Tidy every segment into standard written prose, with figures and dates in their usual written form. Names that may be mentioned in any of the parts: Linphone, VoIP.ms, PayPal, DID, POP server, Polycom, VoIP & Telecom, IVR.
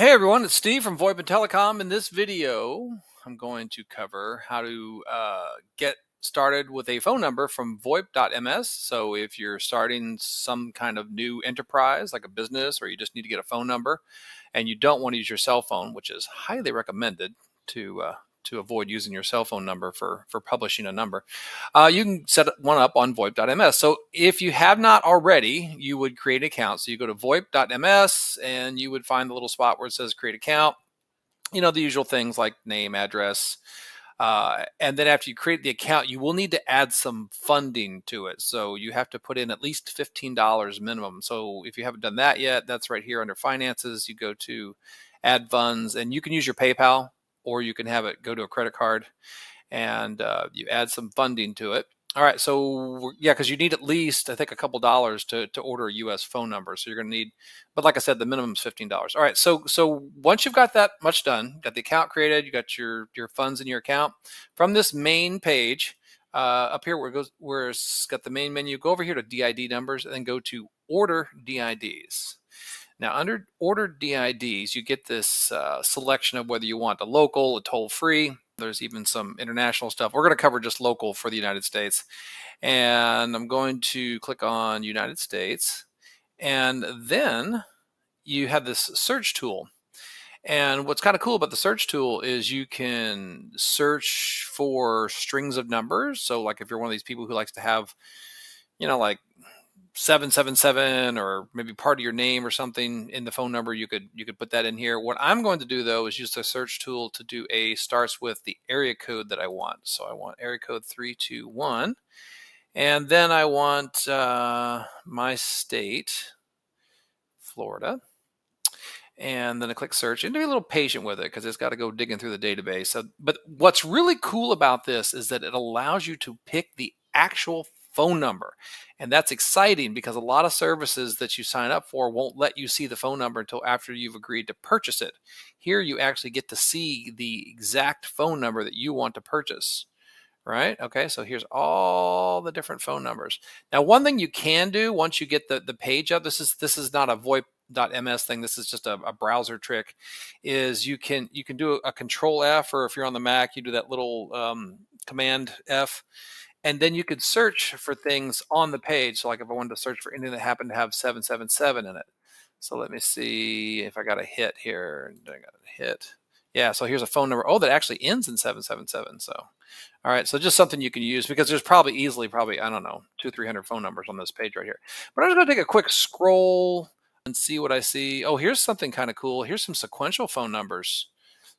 Hey everyone, it's Steve from VoIP and Telecom. In this video, I'm going to cover how to get started with a phone number from VoIP.ms. So if you're starting some kind of new enterprise, like a business, or you just need to get a phone number, and you don't want to use your cell phone, which is highly recommended to avoid using your cell phone number for publishing a number, you can set one up on VoIP.ms. So if you have not already, you would create an account. So you go to VoIP.ms and you would find the little spot where it says create account. You know, the usual things like name, address. And then after you create the account, you will need to add some funding to it. So you have to put in at least $15 minimum. So if you haven't done that yet, that's right here under finances. You go to add funds and you can use your PayPal, or you can have it go to a credit card and you add some funding to it. All right, so yeah, because you need at least, I think, a couple dollars to order a U.S. phone number. So you're going to need, but like I said, the minimum is $15. All right, so once you've got that much done, got the account created, you got your funds in your account, from this main page, up here where it goes, where it's got the main menu, go over here to DID numbers and then go to order DIDs. Now, under order DIDs, you get this selection of whether you want a local, a toll-free. There's even some international stuff. We're going to cover just local for the United States. And I'm going to click on United States. And then you have this search tool. And what's kind of cool about the search tool is you can search for strings of numbers. So, like, if you're one of these people who likes to have, you know, like 777 or maybe part of your name or something in the phone number, you could put that in here. What I'm going to do though is use the search tool to do a starts with the area code that I want. So I want area code 321, and then I want my state, Florida, and then I click search. And be a little patient with it because it's got to go digging through the database. So, but what's really cool about this is that it allows you to pick the actual phone number. And that's exciting because a lot of services that you sign up for won't let you see the phone number until after you've agreed to purchase it. Here you actually get to see the exact phone number that you want to purchase, right? Okay, so here's all the different phone numbers. Now, one thing you can do once you get the page up, this is not a VoIP.ms thing, this is just a browser trick, is you can do a control F, or if you're on the Mac, you do that little command F. And then you could search for things on the page. So like if I wanted to search for anything that happened to have 777 in it. So let me see if I got a hit here. I got a hit. Yeah, so here's a phone number. Oh, that actually ends in 777. So, all right, so just something you can use because there's probably easily, I don't know, 200-300 phone numbers on this page right here. But I'm just going to take a quick scroll and see what I see. Oh, here's something kind of cool. Here's some sequential phone numbers.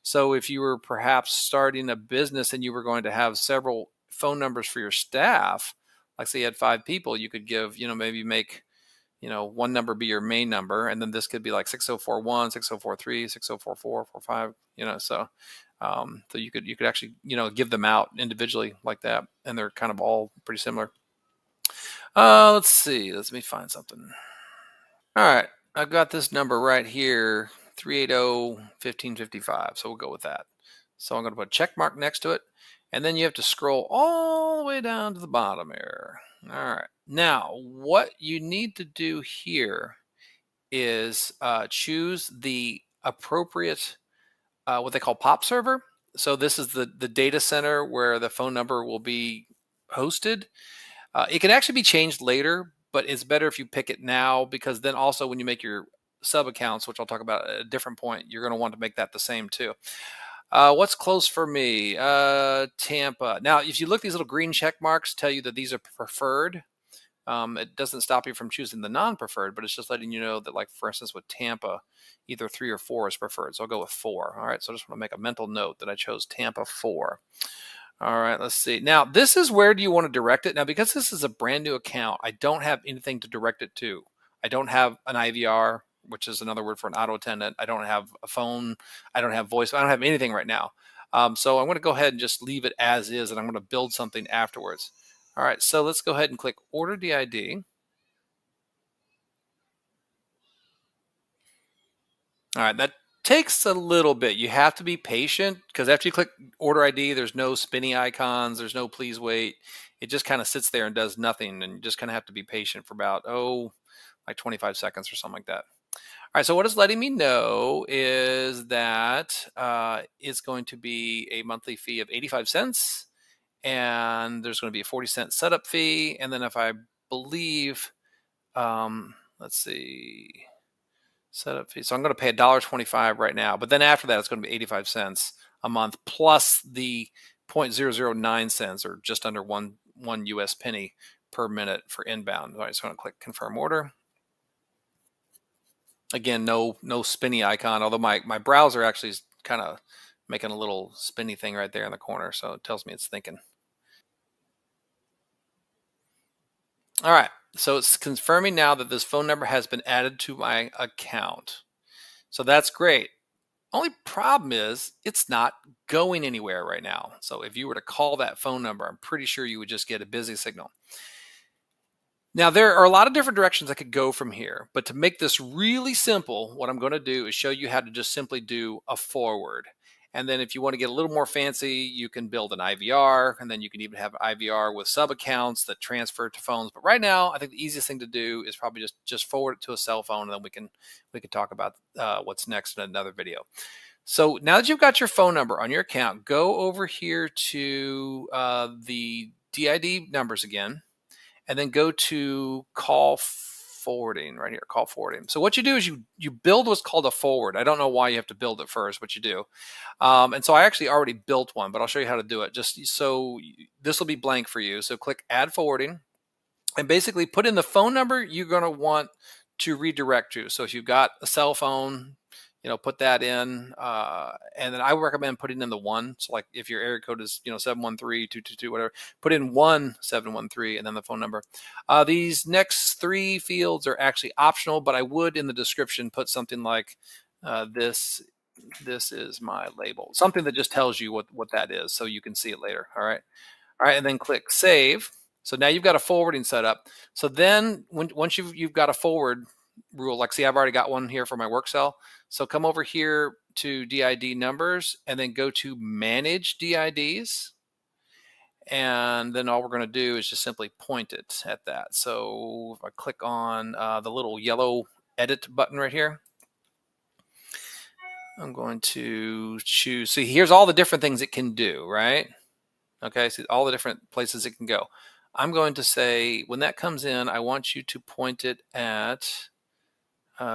So if you were perhaps starting a business and you were going to have several phone numbers for your staff, like say you had 5 people, you could give, you know, maybe make, you know, one number be your main number, and then this could be like 6041, 6043, 6044, 45, you know, so so you could actually, you know, give them out individually like that, and they're kind of all pretty similar. Let's see, let me find something. All right, I've got this number right here, 380-1555, so we'll go with that. So I'm going to put a check mark next to it. And then you have to scroll all the way down to the bottom here. All right. Now, what you need to do here is choose the appropriate, what they call POP server. So this is the data center where the phone number will be hosted. It can actually be changed later, but it's better if you pick it now, because then also when you make your sub accounts, which I'll talk about at a different point, you're going to want to make that the same too. What's close for me? Tampa. Now, if you look, these little green check marks tell you that these are preferred. It doesn't stop you from choosing the non-preferred, but it's just letting you know that, like, for instance, with Tampa, either 3 or 4 is preferred. So I'll go with 4. All right, so I just want to make a mental note that I chose Tampa 4. All right, let's see. Now, this is where do you want to direct it? Now, because this is a brand new account, I don't have anything to direct it to. I don't have an IVR, which is another word for an auto attendant. I don't have a phone. I don't have voice. I don't have anything right now. So I'm going to go ahead and just leave it as is, and I'm going to build something afterwards. All right, so let's go ahead and click Order DID. All right, that takes a little bit. You have to be patient because after you click Order ID, there's no spinny icons. There's no please wait. It just kind of sits there and does nothing, and you just kind of have to be patient for about, like 25 seconds or something like that. All right, so what it's letting me know is that it's going to be a monthly fee of 85 cents, and there's going to be a 40 cent setup fee. And then if I believe, let's see, setup fee. So I'm going to pay $1.25 right now, but then after that, it's going to be 85 cents a month plus the 0.009 cents or just under one US penny per minute for inbound. All right, so I'm going to click confirm order. Again, no spinny icon, although my browser actually is kind of making a little spinny thing right there in the corner, so it tells me it's thinking. All right, so it's confirming now that this phone number has been added to my account. So that's great. Only problem is it's not going anywhere right now. So if you were to call that phone number, I'm pretty sure you would just get a busy signal. Now, there are a lot of different directions I could go from here, but to make this really simple, what I'm going to do is show you how to just simply do a forward. And then if you want to get a little more fancy, you can build an IVR, and then you can even have an IVR with sub-accounts that transfer to phones. But right now, I think the easiest thing to do is probably just forward it to a cell phone, and then we can talk about what's next in another video. So now that you've got your phone number on your account, go over here to the DID numbers again. And then go to call forwarding right here, call forwarding. So what you do is you build what's called a forward. I don't know why you have to build it first, but you do. And so I actually already built one, but I'll show you how to do it. Just so this will be blank for you. So click add forwarding and basically put in the phone number you're going to want to redirect to. So if you've got a cell phone, you know, put that in. And then I recommend putting in the one. So like if your area code is, you know, 713-222, whatever, put in 1713 and then the phone number. These next three fields are actually optional, but I would in the description put something like this is my label, something that just tells you what that is so you can see it later. All right. All right. And then click save. So now you've got a forwarding set up. So then once you've got a forward rule, like see, I've already got one here for my work cell. So come over here to DID numbers and then go to manage DIDs. And then all we're going to do is just simply point it at that. So if I click on the little yellow edit button right here, I'm going to choose. See, here's all the different things it can do, right? Okay, see all the different places it can go. I'm going to say when that comes in, I want you to point it at,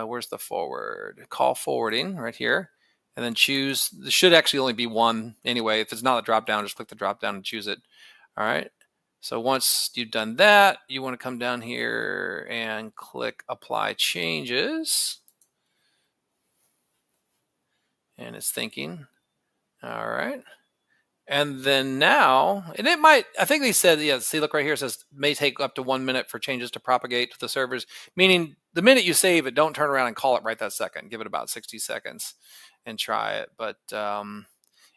where's the forward? Call forwarding right here. And then choose, there should actually only be one anyway. If it's not a drop down, just click the drop down and choose it. All right. So once you've done that, you want to come down here and click apply changes. And it's thinking. All right. And then now, and it might, I think they said, yeah, see, look right here, it says may take up to 1 minute for changes to propagate to the servers, meaning the minute you save it, don't turn around and call it right that second. Give it about 60 seconds and try it. But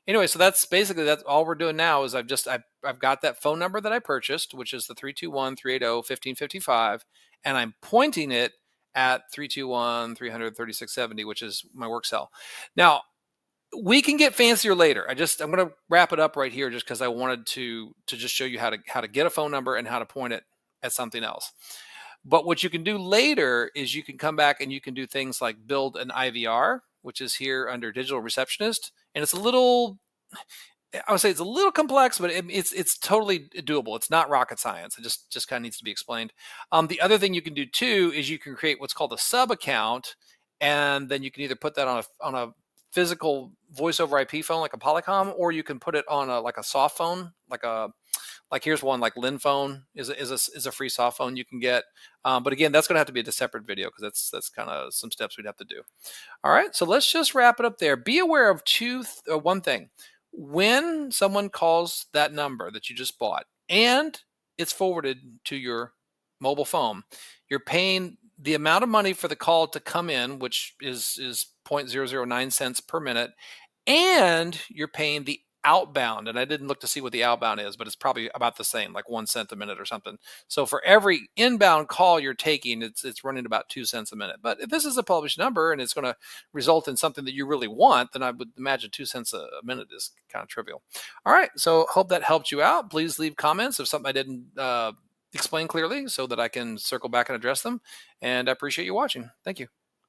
anyway, so that's basically, that's all we're doing now is I've got that phone number that I purchased, which is the 321-380-1555, and I'm pointing it at 321-300-3670, which is my work cell. Now, we can get fancier later. I'm going to wrap it up right here just because I wanted to just show you how to get a phone number and how to point it at something else. But what you can do later is you can come back and you can do things like build an IVR, which is here under digital receptionist. And it's a little, I would say it's a little complex, but it's totally doable. It's not rocket science. It just kind of needs to be explained. The other thing you can do too is you can create what's called a sub account. And then you can either put that on a physical voice over IP phone like a Polycom, or you can put it on like a soft phone, like here's one like Linphone is a free soft phone you can get. But again, that's going to have to be a separate video because that's kind of some steps we'd have to do. All right, so let's just wrap it up there. Be aware of one thing: when someone calls that number that you just bought and it's forwarded to your mobile phone, you're paying the amount of money for the call to come in, which is 0.009 cents per minute, and you're paying the outbound. And I didn't look to see what the outbound is, but it's probably about the same, like 1 cent a minute or something. So for every inbound call you're taking, it's running about 2 cents a minute. But if this is a published number and it's going to result in something that you really want, then I would imagine 2 cents a minute is kind of trivial. All right, so hope that helped you out. Please leave comments if something I didn't explain clearly so that I can circle back and address them. And I appreciate you watching. Thank you.